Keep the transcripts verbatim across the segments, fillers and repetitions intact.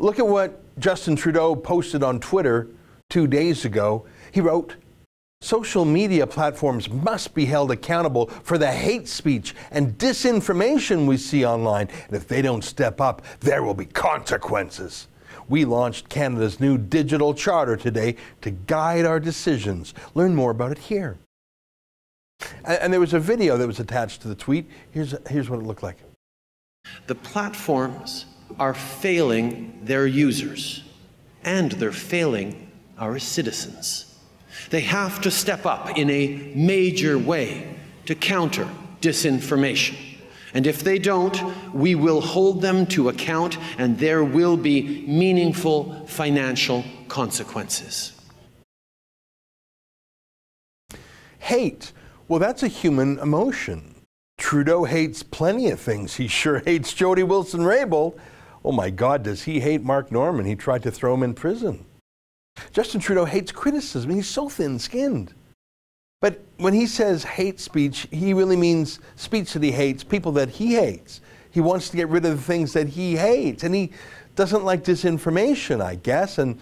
Look at what Justin Trudeau posted on Twitter two days ago. He wrote, "Social media platforms must be held accountable for the hate speech and disinformation we see online. And if they don't step up, there will be consequences. We launched Canada's new digital charter today to guide our decisions. Learn more about it here." And, and there was a video that was attached to the tweet. Here's, here's what it looked like. "The platforms are failing their users, and they're failing our citizens. They have to step up in a major way to counter disinformation. And if they don't, we will hold them to account, and there will be meaningful financial consequences." Hate. Well, that's a human emotion. Trudeau hates plenty of things. He sure hates Jody Wilson-Raybould. Oh my God, does he hate Mark Norman? He tried to throw him in prison. Justin Trudeau hates criticism. He's so thin-skinned. But when he says hate speech, he really means speech that he hates, people that he hates. He wants to get rid of the things that he hates. And he doesn't like disinformation, I guess. And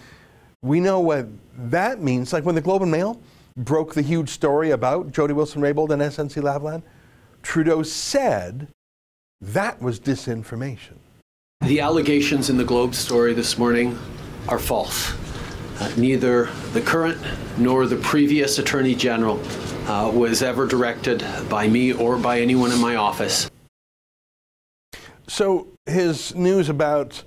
we know what that means. Like when the Globe and Mail broke the huge story about Jody Wilson-Raybould and S N C Lavalin, Trudeau said that was disinformation. "The allegations in the Globe story this morning are false. Uh, neither the current nor the previous Attorney General uh, was ever directed by me or by anyone in my office." So his news about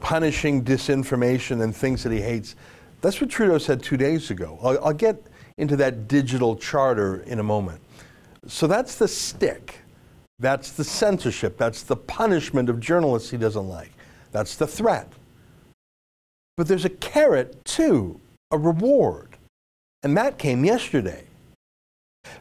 punishing disinformation and things that he hates, that's what Trudeau said two days ago. I'll, I'll get into that digital charter in a moment. So that's the stick. That's the censorship. That's the punishment of journalists he doesn't like. That's the threat. But there's a carrot, too, a reward. And that came yesterday.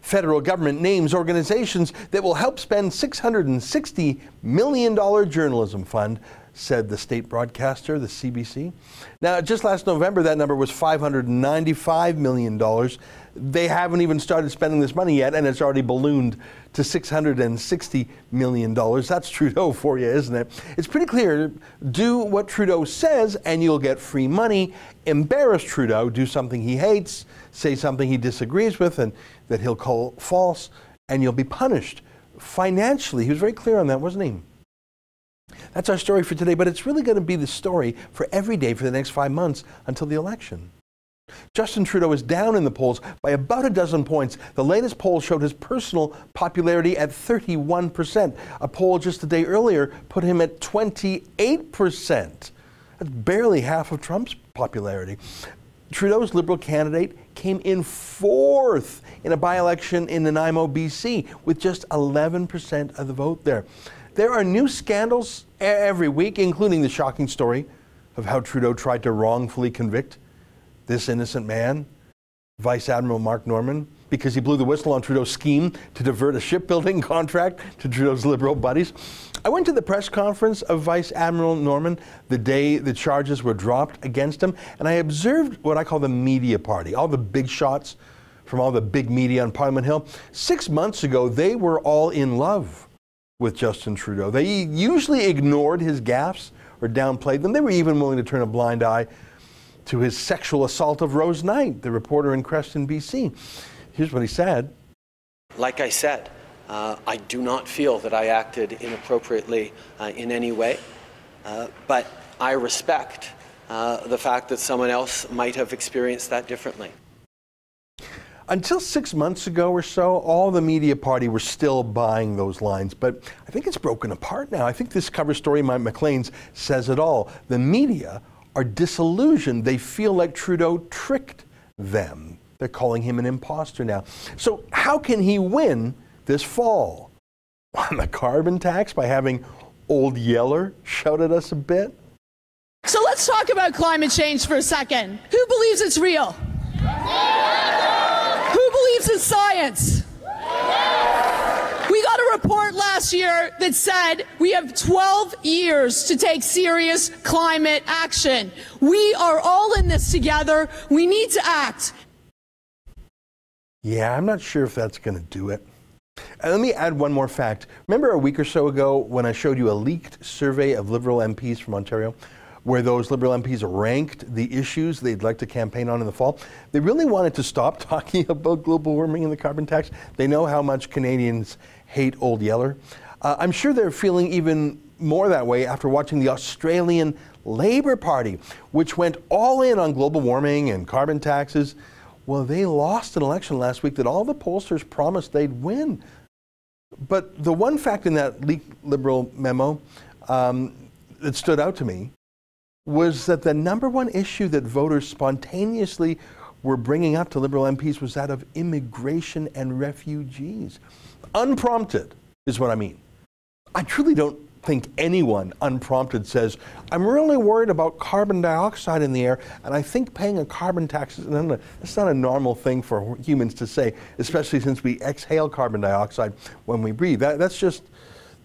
Federal government names organizations that will help spend six hundred sixty million dollars journalism fund, said the state broadcaster, the C B C. Now, just last November, that number was five hundred ninety-five million dollars. They haven't even started spending this money yet, and it's already ballooned to six hundred sixty million dollars. That's Trudeau for you, isn't it? It's pretty clear, do what Trudeau says, and you'll get free money. Embarrass Trudeau, do something he hates, say something he disagrees with, and that he'll call false, and you'll be punished financially. He was very clear on that, wasn't he? That's our story for today, but it's really going to be the story for every day for the next five months until the election. Justin Trudeau is down in the polls by about a dozen points. The latest poll showed his personal popularity at thirty-one percent. A poll just a day earlier put him at twenty-eight percent. That's barely half of Trump's popularity. Trudeau's Liberal candidate came in fourth in a by-election in Nanaimo, B C, with just eleven percent of the vote there. There are new scandals every week, including the shocking story of how Trudeau tried to wrongfully convict this innocent man, Vice Admiral Mark Norman, because he blew the whistle on Trudeau's scheme to divert a shipbuilding contract to Trudeau's Liberal buddies. I went to the press conference of Vice Admiral Norman the day the charges were dropped against him, and I observed what I call the media party, all the big shots from all the big media on Parliament Hill. Six months ago, they were all in love with Justin Trudeau. They usually ignored his gaffes or downplayed them. They were even willing to turn a blind eye to his sexual assault of Rose Knight, the reporter in Creston, B C. Here's what he said. "Like I said, uh, I do not feel that I acted inappropriately uh, in any way, uh, but I respect uh, the fact that someone else might have experienced that differently." Until six months ago or so, all the media party were still buying those lines, but I think it's broken apart now. I think this cover story by Maclean's says it all. The media are disillusioned. They feel like Trudeau tricked them. They're calling him an imposter now. So how can he win this fall? On the carbon tax by having Old Yeller shout at us a bit? So let's talk about climate change for a second. Who believes it's real? In science. We got a report last year that said we have twelve years to take serious climate action. We are all in this together. We need to act. Yeah, I'm not sure if that's going to do it. And let me add one more fact. Remember a week or so ago when I showed you a leaked survey of Liberal M Ps from Ontario? where those Liberal M Ps ranked the issues they'd like to campaign on in the fall. They really wanted to stop talking about global warming and the carbon tax. They know how much Canadians hate Old Yeller. Uh, I'm sure they're feeling even more that way after watching the Australian Labor Party, which went all in on global warming and carbon taxes. Well, they lost an election last week that all the pollsters promised they'd win. But the one fact in that leaked Liberal memo um, that stood out to me was that the number one issue that voters spontaneously were bringing up to Liberal M Ps was that of immigration and refugees. Unprompted is what I mean. I truly don't think anyone unprompted says, I'm really worried about carbon dioxide in the air, and I think paying a carbon tax is not a normal thing for humans to say, especially since we exhale carbon dioxide when we breathe. That, that's just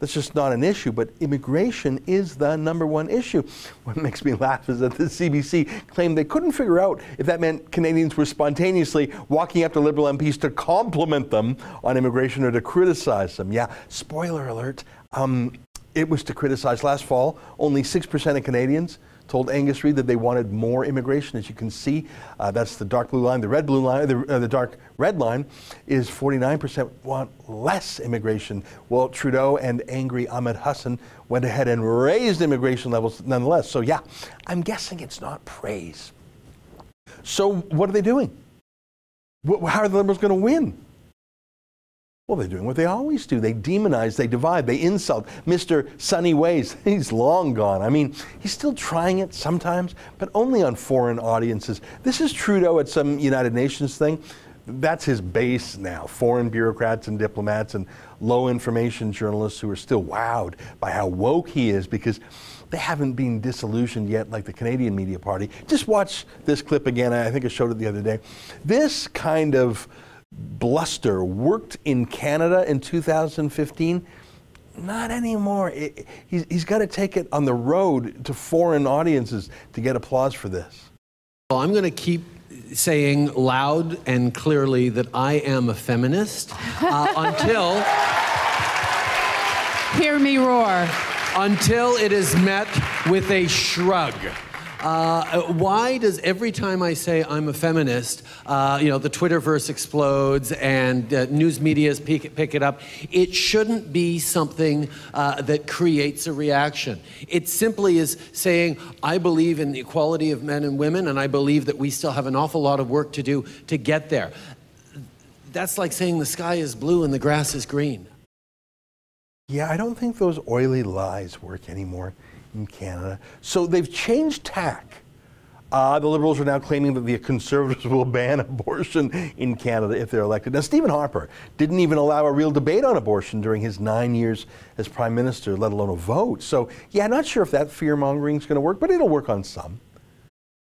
that's just not an issue, but immigration is the number one issue. What makes me laugh is that the C B C claimed they couldn't figure out if that meant Canadians were spontaneously walking up to Liberal M Ps to compliment them on immigration or to criticize them. Yeah, spoiler alert. Um, It was to criticize. Last fall, only six percent of Canadians told Angus Reid that they wanted more immigration. As you can see, uh, that's the dark blue line. The red blue line, the, uh, the dark red line is forty-nine percent want less immigration. Well, Trudeau and angry Ahmed Hussen went ahead and raised immigration levels nonetheless. So yeah, I'm guessing it's not praise. So what are they doing? Wh- how are the Liberals going to win? Well, they're doing what they always do. They demonize, they divide, they insult. Mister Sunny Ways, he's long gone. I mean, he's still trying it sometimes, but only on foreign audiences. This is Trudeau at some United Nations thing. That's his base now. Foreign bureaucrats and diplomats and low information journalists who are still wowed by how woke he is because they haven't been disillusioned yet like the Canadian Media Party. Just watch this clip again. I think I showed it the other day. This kind of bluster worked in Canada in two thousand fifteen. Not anymore. It, he's he's got to take it on the road to foreign audiences to get applause for this. Well, I'm going to keep saying loud and clearly that I am a feminist uh, until... Hear me roar. Until it is met with a shrug. Uh, why does every time I say I'm a feminist, uh, you know, the Twitterverse explodes and uh, news medias pick, pick it up? It shouldn't be something uh, that creates a reaction. It simply is saying, I believe in the equality of men and women, and I believe that we still have an awful lot of work to do to get there. That's like saying the sky is blue and the grass is green. Yeah, I don't think those oily lies work anymore in Canada. So they've changed tack. Uh, the Liberals are now claiming that the Conservatives will ban abortion in Canada if they're elected. Now, Stephen Harper didn't even allow a real debate on abortion during his nine years as Prime Minister, let alone a vote. So, yeah, not sure if that fear-mongering is going to work, but it'll work on some.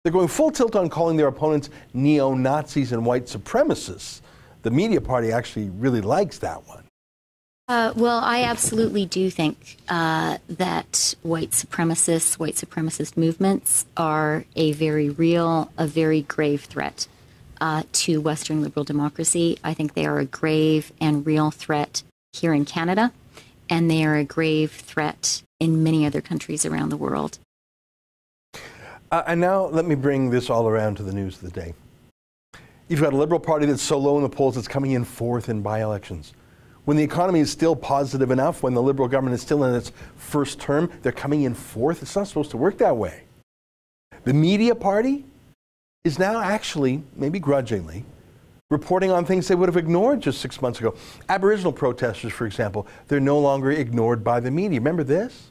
They're going full tilt on calling their opponents neo-Nazis and white supremacists. The media party actually really likes that one. Uh, well, I absolutely do think uh, that white supremacists, white supremacist movements are a very real, a very grave threat uh, to Western liberal democracy. I think they are a grave and real threat here in Canada, and they are a grave threat in many other countries around the world. Uh, and now let me bring this all around to the news of the day. You've got a Liberal Party that's so low in the polls it's coming in fourth in by-elections. When the economy is still positive enough, when the Liberal government is still in its first term, they're coming in fourth. It's not supposed to work that way. The media party is now actually, maybe grudgingly, reporting on things they would have ignored just six months ago. Aboriginal protesters, for example, they're no longer ignored by the media. Remember this?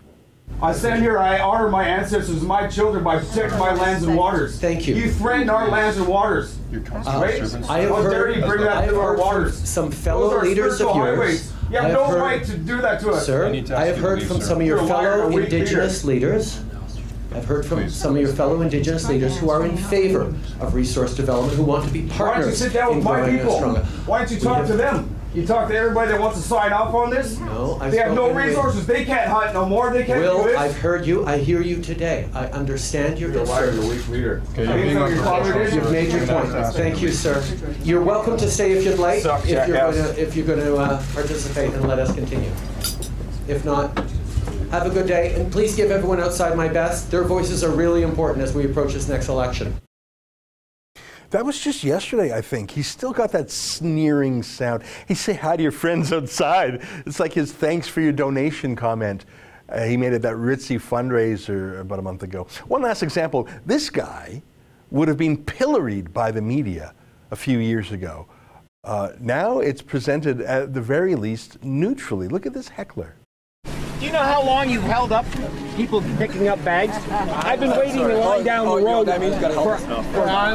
I stand here, I honor my ancestors and my children by protecting my lands and waters. Thank you. You threatened our lands and waters. Your constitution. Uh, I have heard, bring that I have heard from some fellow leaders of yours. You have, have no heard, right to do that to us. Sir, I, I have heard believe, from sir. some of your You're fellow indigenous leader. leaders. I've heard from Please. some of your fellow indigenous leaders who are in favor of resource development, who want to be partners. Why don't you sit down with my people? Why don't you talk have, to them? You talk to everybody that wants to sign off on this? No, I've They have no resources. They can't hunt no more. They can't Will, do this. I've heard you. I hear you today. I understand your concerns. You're a weak leader. Okay, you're you're You've made your point. Thank you, sir. You're welcome to stay if you'd like, if you're going to, if you're going to uh, participate, and let us continue. If not, Have a good day, and please give everyone outside my best. Their voices are really important as we approach this next election. That was just yesterday, I think. He's still got that sneering sound. He say hi to your friends outside. It's like his thanks for your donation comment. Uh, he made it that ritzy fundraiser about a month ago. One last example. This guy would have been pilloried by the media a few years ago. Uh, now it's presented, at the very least, neutrally. Look at this heckler. Do you know how long you've held up people picking up bags? I've been waiting in line down the road for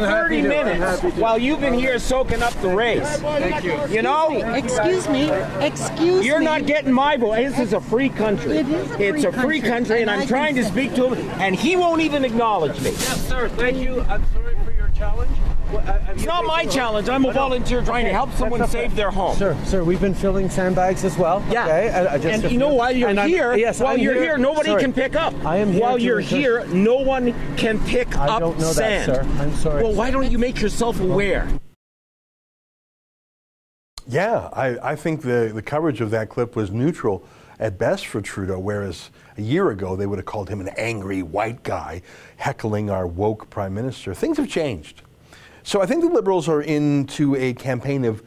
thirty minutes while you've been here soaking up the rays. Thank you. You know? Excuse me. Excuse me. You're not getting my voice. This is a free country. It is a free country. It's a free country, and I'm trying to speak to him, and he won't even acknowledge me. Yes, sir. Thank you. I'm sorry for your challenge. It's not my challenge. I'm a volunteer trying to help someone save their home. Sir, sir, we've been filling sandbags as well. Yeah. Okay. I, I just and you know why you're here? Yes, while I'm you're here, here nobody sorry. can pick up. I am here. While you're resist. here, no one can pick I up don't know sand. That, sir. I'm sorry. Well, why don't you make yourself aware? Yeah, I, I think the, the coverage of that clip was neutral at best for Trudeau, whereas a year ago they would have called him an angry white guy heckling our woke prime minister. Things have changed. So I think the Liberals are into a campaign of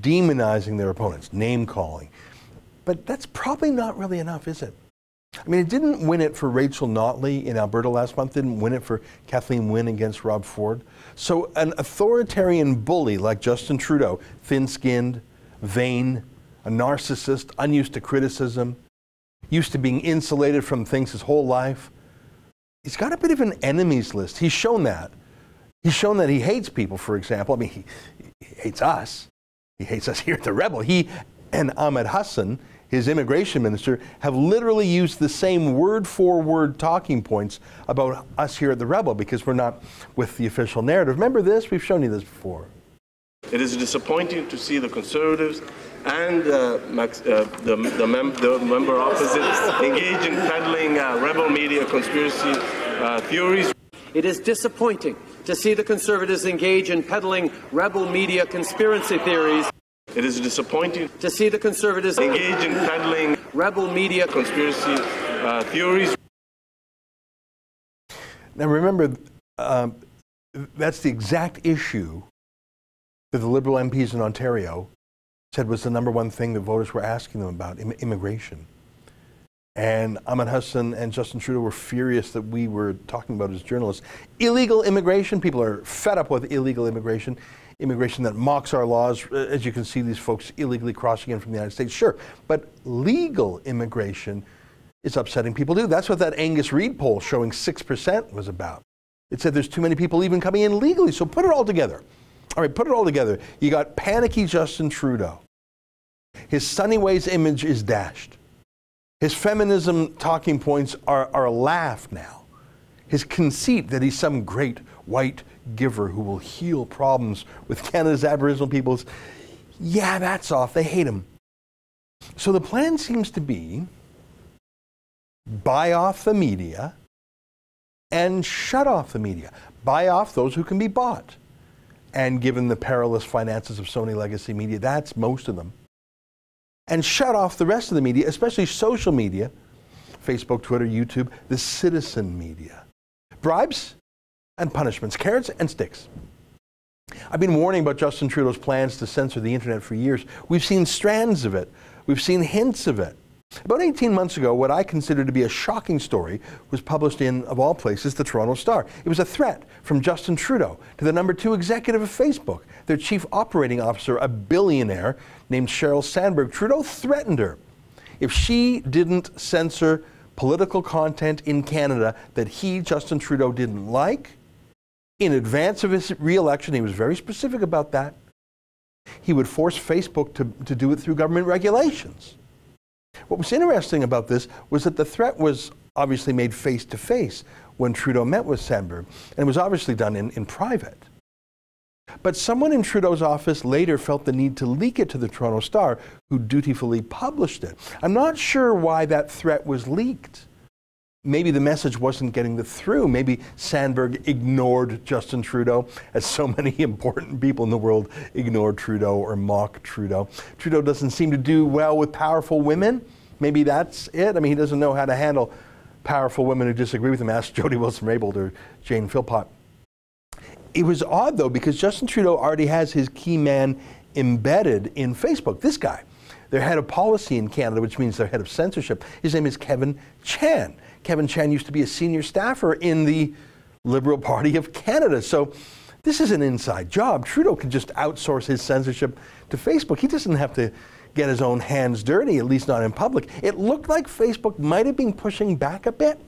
demonizing their opponents, name-calling. But that's probably not really enough, is it? I mean, it didn't win it for Rachel Notley in Alberta last month, didn't win it for Kathleen Wynne against Rob Ford. So an authoritarian bully like Justin Trudeau, thin-skinned, vain, a narcissist, unused to criticism, used to being insulated from things his whole life, he's got a bit of an enemies list. He's shown that. He's shown that he hates people, for example. I mean, he, he hates us. He hates us here at the Rebel. He and Ahmed Hussen, his immigration minister, have literally used the same word-for-word talking points about us here at the Rebel because we're not with the official narrative. Remember this? We've shown you this before. It is disappointing to see the Conservatives and uh, Max, uh, the, the, mem the member opposites engage in peddling uh, Rebel media conspiracy uh, theories. It is disappointing to see the Conservatives engage in peddling Rebel media conspiracy theories. It is disappointing to see the Conservatives engage in peddling Rebel media conspiracy uh, theories. Now remember, um, that's the exact issue that the Liberal M Ps in Ontario said was the number one thing that voters were asking them about, im immigration. And Ahmed Hussen and Justin Trudeau were furious that we were talking about as journalists. Illegal immigration, people are fed up with illegal immigration, immigration that mocks our laws. As you can see, these folks illegally crossing in from the United States, sure. But legal immigration is upsetting people too. That's what that Angus Reid poll showing six percent was about. It said there's too many people even coming in legally, so put it all together. All right, put it all together. You got panicky Justin Trudeau. His sunny ways image is dashed. His feminism talking points are, are a laugh now. His conceit that he's some great white giver who will heal problems with Canada's Aboriginal peoples, yeah, that's off. They hate him. So the plan seems to be buy off the media and shut off the media. Buy off those who can be bought. And given the perilous finances of Sony Legacy Media, that's most of them. And shut off the rest of the media, especially social media, Facebook, Twitter, YouTube, the citizen media. Bribes and punishments, carrots and sticks. I've been warning about Justin Trudeau's plans to censor the internet for years. We've seen strands of it. We've seen hints of it. About eighteen months ago, what I consider to be a shocking story was published in, of all places, the Toronto Star. It was a threat from Justin Trudeau to the number two executive of Facebook, their chief operating officer, a billionaire named Sheryl Sandberg. Trudeau threatened her if she didn't censor political content in Canada that he, Justin Trudeau, didn't like. In advance of his re-election, he was very specific about that. He would force Facebook to, to do it through government regulations. What was interesting about this was that the threat was obviously made face-to-face when Trudeau met with Sandberg, and it was obviously done in, in private. But someone in Trudeau's office later felt the need to leak it to the Toronto Star, who dutifully published it. I'm not sure why that threat was leaked. Maybe the message wasn't getting the through. Maybe Sandberg ignored Justin Trudeau, as so many important people in the world ignore Trudeau or mock Trudeau. Trudeau doesn't seem to do well with powerful women. maybe that's it. I mean, he doesn't know how to handle powerful women who disagree with him. Ask Jody Wilson-Raybould or Jane Philpott. It was odd, though, because Justin Trudeau already has his key man embedded in Facebook. This guy, their head of policy in Canada, which means their head of censorship, his name is Kevin Chan. Kevin Chan used to be a senior staffer in the Liberal Party of Canada. So this is an inside job. Trudeau could just outsource his censorship to Facebook. He doesn't have to get his own hands dirty, at least not in public. It looked like Facebook might have been pushing back a bit,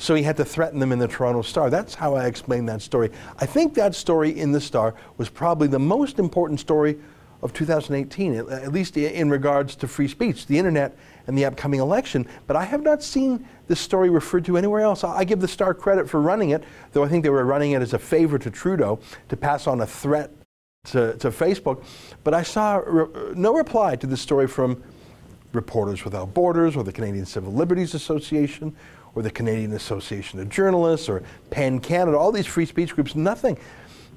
so he had to threaten them in the Toronto Star. That's how I explained that story. I think that story in the Star was probably the most important story of two thousand eighteen, at least in regards to free speech, the internet, and the upcoming election. But I have not seen this story referred to anywhere else. I give the Star credit for running it, though I think they were running it as a favor to Trudeau to pass on a threat to, to Facebook. But I saw re no reply to this story from Reporters Without Borders or the Canadian Civil Liberties Association, or the Canadian Association of Journalists, or PEN Canada, all these free speech groups, nothing.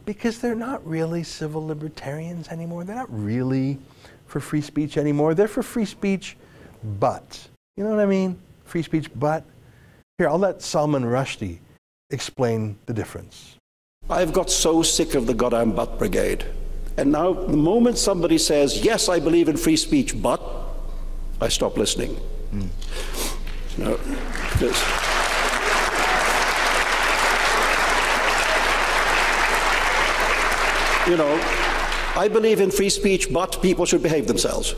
Because they're not really civil libertarians anymore. They're not really for free speech anymore. They're for free speech, but. You know what I mean? Free speech, but. Here, I'll let Salman Rushdie explain the difference. I've got so sick of the goddamn butt brigade. And now, the moment somebody says, yes, I believe in free speech, but, I stop listening. Mm. No. Yes. You know, I believe in free speech, but people should behave themselves.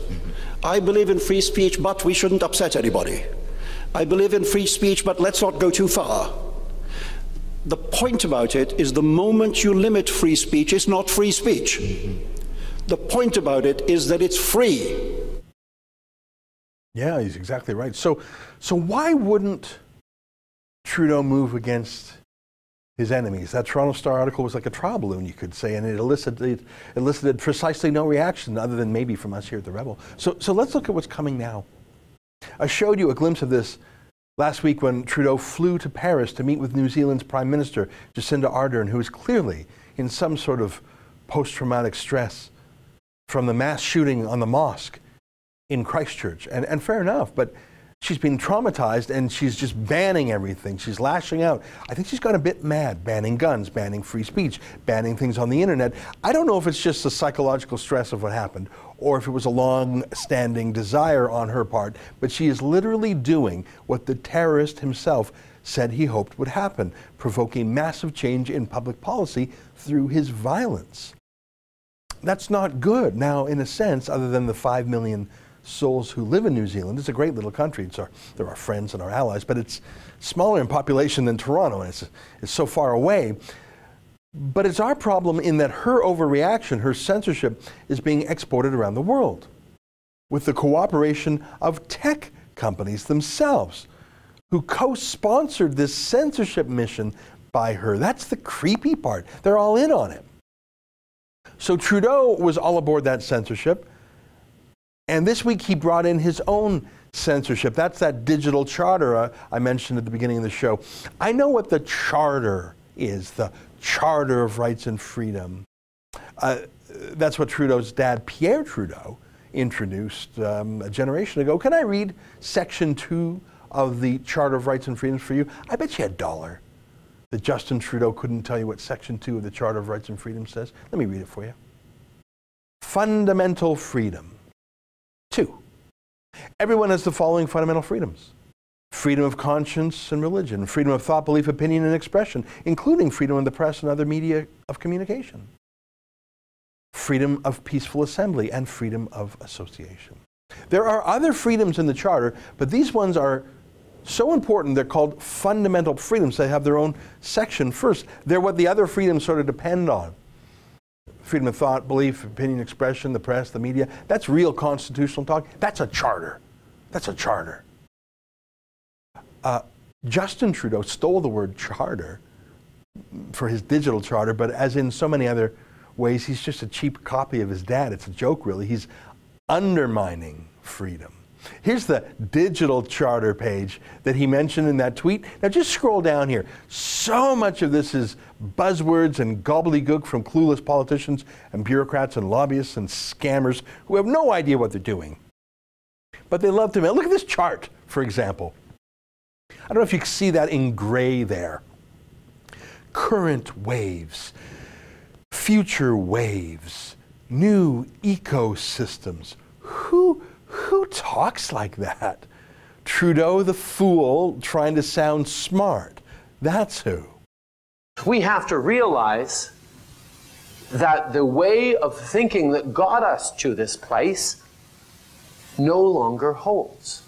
I believe in free speech, but we shouldn't upset anybody. I believe in free speech, but let's not go too far. The point about it is the moment you limit free speech, it's not free speech. The point about it is that it's free. Yeah, he's exactly right. So, so why wouldn't Trudeau move against his enemies? That Toronto Star article was like a trial balloon, you could say, and it elicited, it elicited precisely no reaction other than maybe from us here at The Rebel. So, so let's look at what's coming now. I showed you a glimpse of this last week when Trudeau flew to Paris to meet with New Zealand's Prime Minister, Jacinda Ardern, who is clearly in some sort of post-traumatic stress from the mass shooting on the mosque in Christchurch, and, and fair enough, but she's been traumatized and she's just banning everything. She's lashing out. I think she's gone a bit mad, banning guns, banning free speech, banning things on the internet. I don't know if it's just the psychological stress of what happened or if it was a long-standing desire on her part, but she is literally doing what the terrorist himself said he hoped would happen, provoking massive change in public policy through his violence. That's not good. Now, in a sense, other than the five million souls who live in New Zealand. It's a great little country. It's our, they're our friends and our allies, but it's smaller in population than Toronto, and it's, it's so far away. But it's our problem in that her overreaction, her censorship, is being exported around the world with the cooperation of tech companies themselves, who co-sponsored this censorship mission by her. That's the creepy part. They're all in on it. So Trudeau was all aboard that censorship. And this week he brought in his own censorship. That's that digital charter uh, I mentioned at the beginning of the show. I know what the charter is, the Charter of Rights and Freedom. Uh, that's what Trudeau's dad, Pierre Trudeau, introduced um, a generation ago. Can I read section two of the Charter of Rights and Freedoms for you? I bet you a dollar that Justin Trudeau couldn't tell you what section two of the Charter of Rights and Freedoms says. Let me read it for you. Fundamental freedom. Two, everyone has the following fundamental freedoms: freedom of conscience and religion, freedom of thought, belief, opinion, and expression, including freedom of the press and other media of communication, freedom of peaceful assembly, and freedom of association. There are other freedoms in the Charter, but these ones are so important, they're called fundamental freedoms. They have their own section first. They're what the other freedoms sort of depend on. Freedom of thought, belief, opinion, expression, the press, the media. That's real constitutional talk. That's a charter. That's a charter. Uh, Justin Trudeau stole the word charter for his digital charter, but as in so many other ways, he's just a cheap copy of his dad. It's a joke, really. He's undermining freedom. Here's the digital charter page that he mentioned in that tweet. Now just scroll down here. So much of this is buzzwords and gobbledygook from clueless politicians and bureaucrats and lobbyists and scammers who have no idea what they're doing. but they love to mail. Look at this chart, for example. I don't know if you can see that in gray there. Current waves, future waves, new ecosystems. Who, who talks like that? Trudeau the fool trying to sound smart. That's who. We have to realize that the way of thinking that got us to this place no longer holds.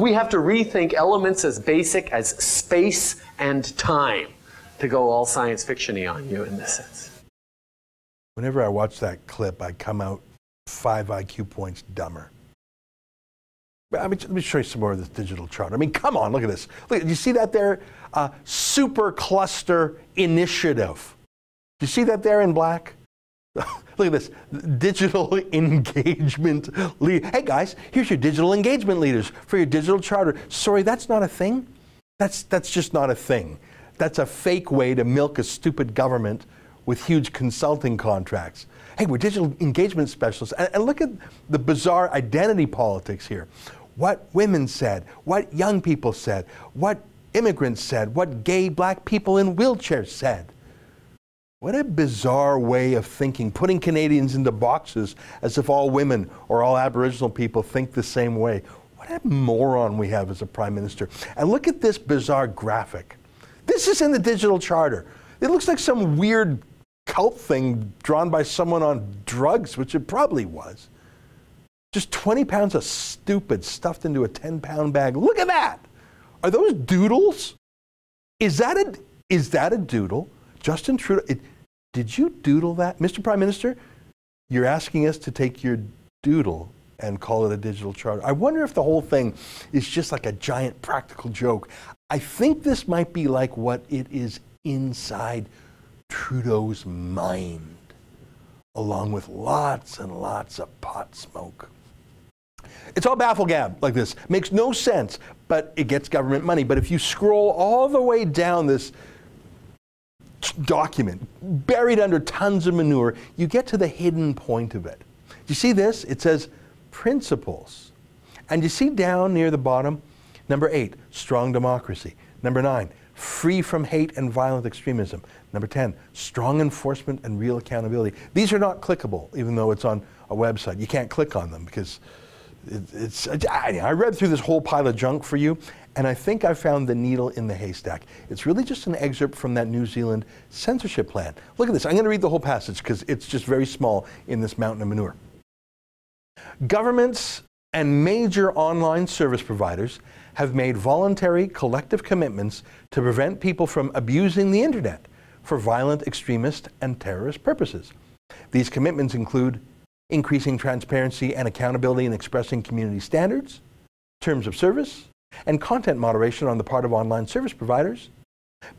We have to rethink elements as basic as space and time, to go all science fiction-y on you in this sense. Whenever I watch that clip, I come out five I Q points dumber. I mean, let me show you some more of this digital chart. I mean, come on, look at this. Look, you see that there? Uh, super cluster initiative. You see that there in black? Look at this, digital engagement lead. Hey guys, here's your digital engagement leaders for your digital charter. Sorry, that's not a thing. That's, that's just not a thing. That's a fake way to milk a stupid government with huge consulting contracts. Hey, we're digital engagement specialists. And, and look at the bizarre identity politics here. What women said, what young people said, what immigrants said, what gay black people in wheelchairs said. What a bizarre way of thinking, putting Canadians into boxes as if all women or all Aboriginal people think the same way. What a moron we have as a Prime Minister. And look at this bizarre graphic. This is in the digital charter. It looks like some weird cult thing drawn by someone on drugs, which it probably was. Just twenty pounds of stupid stuffed into a ten pound bag. Look at that. Are those doodles? Is that a, is that a doodle? Justin Trudeau, it, did you doodle that? Mister Prime Minister, you're asking us to take your doodle and call it a digital charter. I wonder if the whole thing is just like a giant practical joke. I think this might be like what it is inside Trudeau's mind, along with lots and lots of pot smoke. It's all bafflegab like this. Makes no sense, but it gets government money. But if you scroll all the way down this document, buried under tons of manure, you get to the hidden point of it. You see this? It says principles. And you see down near the bottom, number eight, strong democracy. Number nine, free from hate and violent extremism. Number ten, strong enforcement and real accountability. These are not clickable, even though it's on a website. You can't click on them because it, it's... I, I read through this whole pile of junk for you, and I think I found the needle in the haystack. It's really just an excerpt from that New Zealand censorship plan. Look at this. I'm going to read the whole passage because it's just very small in this mountain of manure. Governments and major online service providers have made voluntary collective commitments to prevent people from abusing the internet for violent, extremist, and terrorist purposes. These commitments include increasing transparency and accountability in expressing community standards, terms of service, and content moderation on the part of online service providers,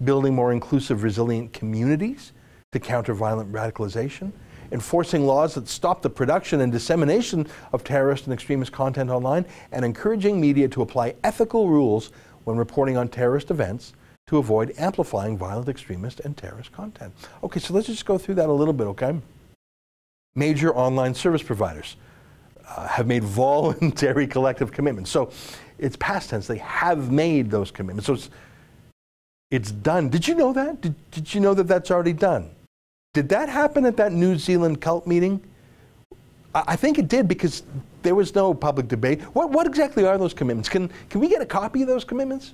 building more inclusive, resilient communities to counter violent radicalization, enforcing laws that stop the production and dissemination of terrorist and extremist content online, and encouraging media to apply ethical rules when reporting on terrorist events to avoid amplifying violent, extremist, and terrorist content. Okay, so let's just go through that a little bit, okay? Major online service providers uh, have made voluntary collective commitments. So it's past tense. They have made those commitments. So it's, it's done. Did you know that? Did, did you know that that's already done? Did that happen at that New Zealand cult meeting? I, I think it did because there was no public debate. What, what exactly are those commitments? Can, can we get a copy of those commitments?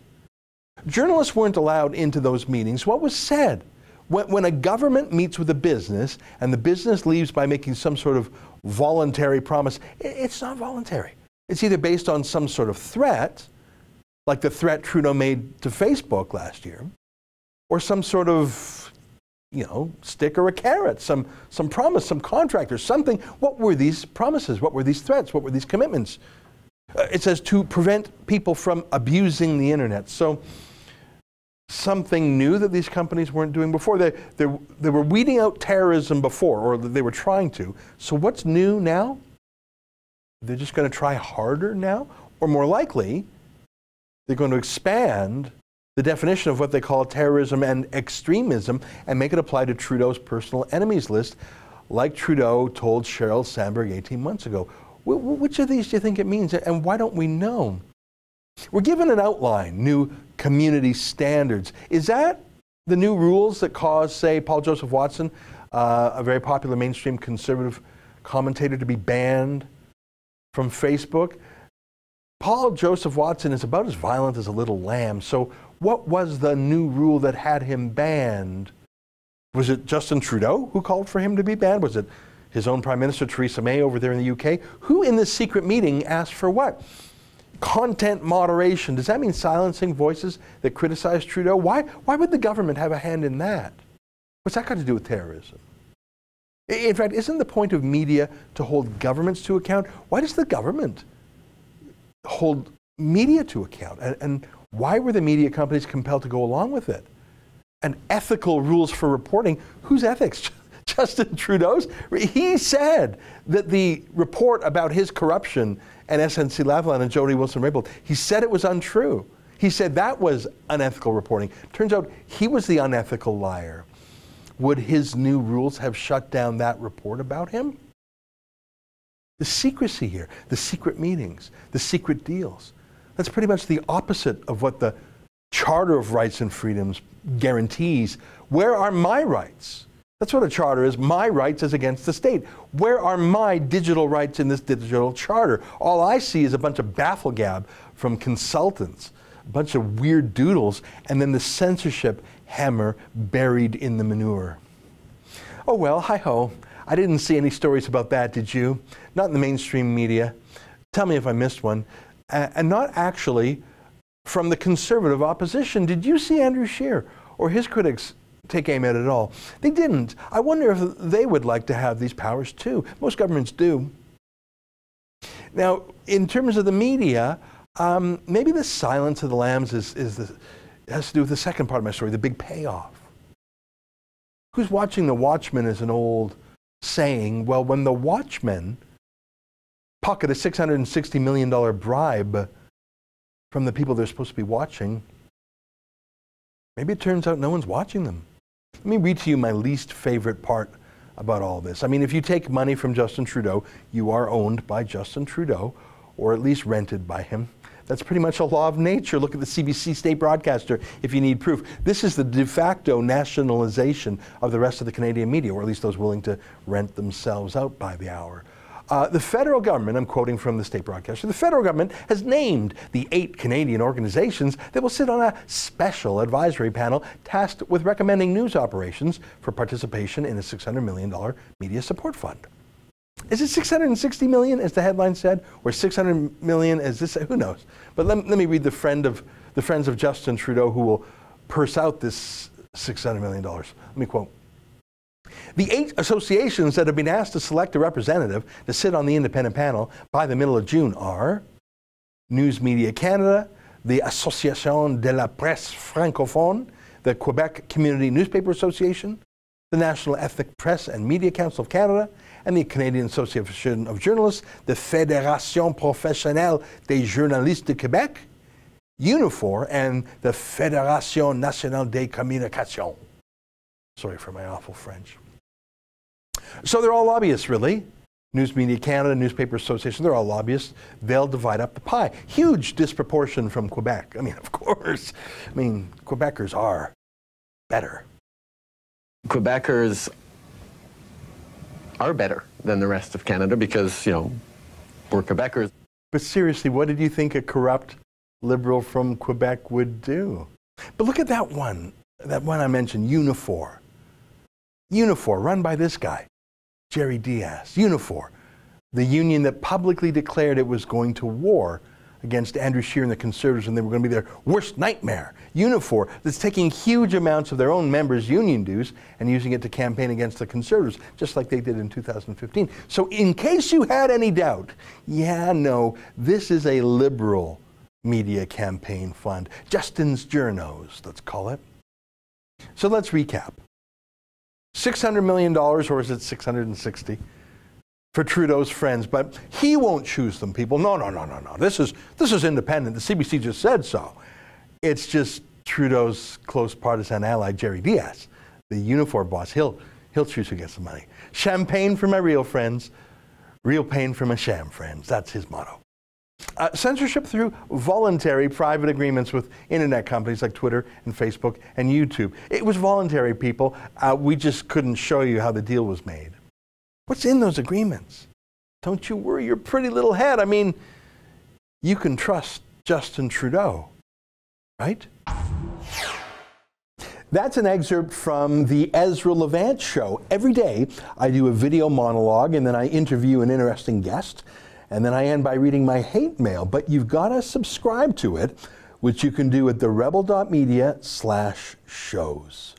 Journalists weren't allowed into those meetings. What was said? When, when a government meets with a business and the business leaves by making some sort of voluntary promise, it, it's not voluntary. It's either based on some sort of threat, like the threat Trudeau made to Facebook last year, or some sort of, you know, stick or a carrot, some, some promise, some contract or something. What were these promises? What were these threats? What were these commitments? Uh, it says to prevent people from abusing the internet. So something new that these companies weren't doing before. They, they, they were weeding out terrorism before, or they were trying to. So what's new now? They're just going to try harder now? Or more likely, they're going to expand the definition of what they call terrorism and extremism and make it apply to Trudeau's personal enemies list, like Trudeau told Sheryl Sandberg eighteen months ago. Which of these do you think it means, and why don't we know? We're given an outline, new community standards. Is that the new rules that caused, say, Paul Joseph Watson, uh, a very popular mainstream conservative commentator, to be banned from Facebook? Paul Joseph Watson is about as violent as a little lamb, so what was the new rule that had him banned? Was it Justin Trudeau who called for him to be banned? Was it his own Prime Minister, Theresa May, over there in the U K? Who in this secret meeting asked for what? Content moderation. Does that mean silencing voices that criticize Trudeau? Why, why would the government have a hand in that? What's that got to do with terrorism? In fact, isn't the point of media to hold governments to account? Why does the government hold media to account? And, and why were the media companies compelled to go along with it? And ethical rules for reporting. Whose ethics? Justin Trudeau's? He said that the report about his corruption and S N C Lavalin and Jody Wilson-Raybould, he said it was untrue. He said that was unethical reporting. Turns out he was the unethical liar. Would his new rules have shut down that report about him? The secrecy here, the secret meetings, the secret deals. That's pretty much the opposite of what the Charter of Rights and Freedoms guarantees. Where are my rights? That's what a charter is. My rights is against the state. Where are my digital rights in this digital charter? All I see is a bunch of bafflegab from consultants, a bunch of weird doodles, and then the censorship hammer buried in the manure. Oh well, hi-ho. I didn't see any stories about that, did you? Not in the mainstream media. Tell me if I missed one. Uh, and not actually from the conservative opposition. Did you see Andrew Scheer or his critics take aim at it all? They didn't. I wonder if they would like to have these powers too. Most governments do. Now, in terms of the media, um, maybe the silence of the lambs is, is the, has to do with the second part of my story, the big payoff. Who's watching the watchman is an old saying. Well, when the watchman pocket a six hundred sixty million dollar bribe from the people they're supposed to be watching, maybe it turns out no one's watching them. Let me read to you my least favorite part about all this. I mean, if you take money from Justin Trudeau, you are owned by Justin Trudeau, or at least rented by him. That's pretty much a law of nature. Look at the C B C state broadcaster if you need proof. This is the de facto nationalization of the rest of the Canadian media, or at least those willing to rent themselves out by the hour. Uh, the federal government, I'm quoting from the state broadcaster, the federal government has named the eight Canadian organizations that will sit on a special advisory panel tasked with recommending news operations for participation in a six hundred million dollar media support fund. Is it six hundred sixty million, as the headline said, or six hundred million, as this, who knows? But let, let me read the friend of, the friends of Justin Trudeau who will purse out this six hundred million dollars. Let me quote. The eight associations that have been asked to select a representative to sit on the independent panel by the middle of June are News Media Canada, the Association de la Presse Francophone, the Quebec Community Newspaper Association, the National Ethnic Press and Media Council of Canada, and the Canadian Association of Journalists, the Fédération Professionnelle des Journalistes de Québec, Unifor, and the Fédération Nationale des Communications. Sorry for my awful French. So they're all lobbyists, really. News Media Canada, Newspaper Association, they're all lobbyists. They'll divide up the pie. Huge disproportion from Quebec. I mean, of course. I mean, Quebecers are better. Quebecers are better than the rest of Canada because, you know, we're Quebecers. But seriously, what did you think a corrupt Liberal from Quebec would do? But look at that one. That one I mentioned, Unifor. Unifor, run by this guy, Jerry Diaz. Unifor, the union that publicly declared it was going to war against Andrew Scheer and the Conservatives, and they were going to be their worst nightmare. Unifor, that's taking huge amounts of their own members' union dues and using it to campaign against the Conservatives, just like they did in two thousand fifteen. So in case you had any doubt, yeah, no, this is a Liberal media campaign fund. Justin's Journos, let's call it. So let's recap. six hundred million dollars, or is it six hundred sixty, for Trudeau's friends, but he won't choose them, people. No, no, no, no, no. This is, this is independent. The C B C just said so. It's just Trudeau's close partisan ally, Jerry Diaz, the Unifor boss. He'll, he'll choose who gets the money. Champagne for my real friends. Real pain from a sham, friends. That's his motto. Uh, censorship through voluntary private agreements with internet companies like Twitter and Facebook and YouTube. It was voluntary, people. Uh, we just couldn't show you how the deal was made. What's in those agreements? Don't you worry your pretty little head. I mean, you can trust Justin Trudeau, right? That's an excerpt from the Ezra Levant Show. Every day, I do a video monologue, and then I interview an interesting guest. And then I end by reading my hate mail, but you've got to subscribe to it, which you can do at the rebel dot media slash shows.